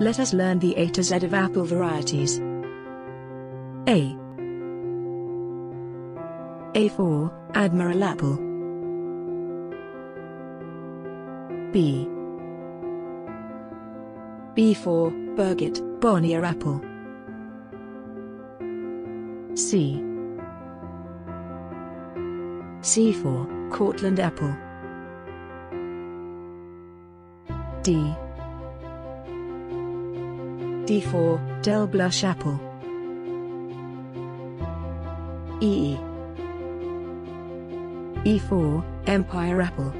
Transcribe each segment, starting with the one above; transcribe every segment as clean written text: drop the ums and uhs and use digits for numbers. Let us learn the A to Z of apple varieties. A for Admiral apple. B for Burgett, Bonnier apple. C for Cortland apple. D for Del Blush apple. E for Empire apple.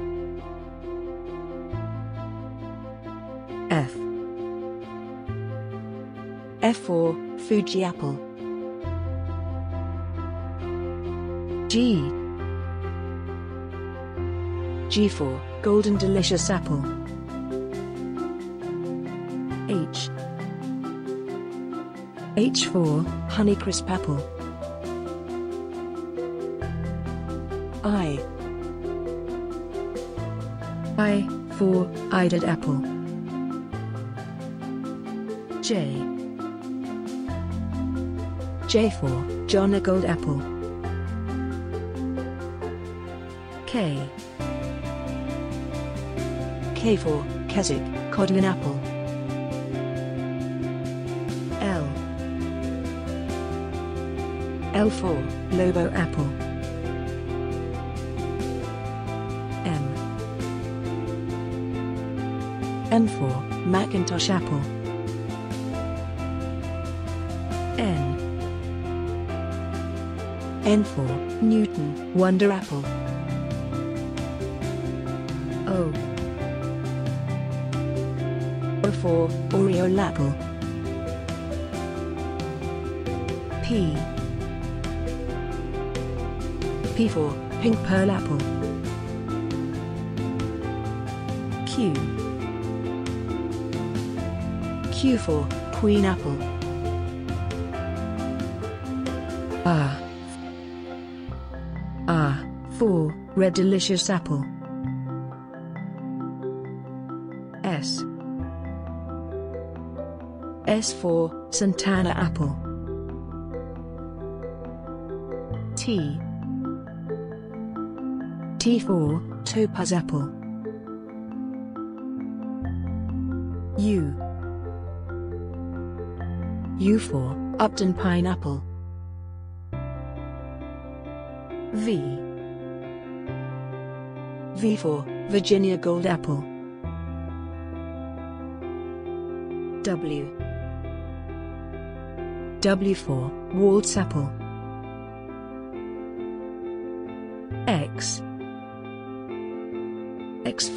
F for Fuji apple. G for Golden Delicious apple. H for Honeycrisp apple. I for Idled apple. J for Jonagold apple. K for Keswick Codlin apple. L for Lobo apple. M for Macintosh apple. N for Newton Wonder apple. O for Oreo apple. P for Pink Pearl apple. Q for Queen apple. R for Red Delicious apple. S for Santana apple. T for Topaz apple. U for Upton pineapple. V for Virginia Gold apple. W for Waltz apple. X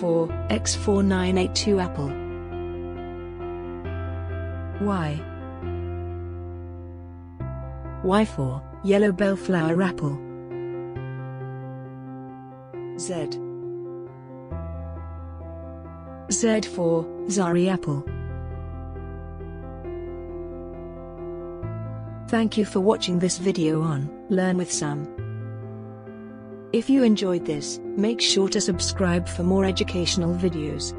for X4982 apple. Y for Yellow bellflower apple. Z for Zari apple. Thank you for watching this video on Learn with Sam. If you enjoyed this, make sure to subscribe for more educational videos.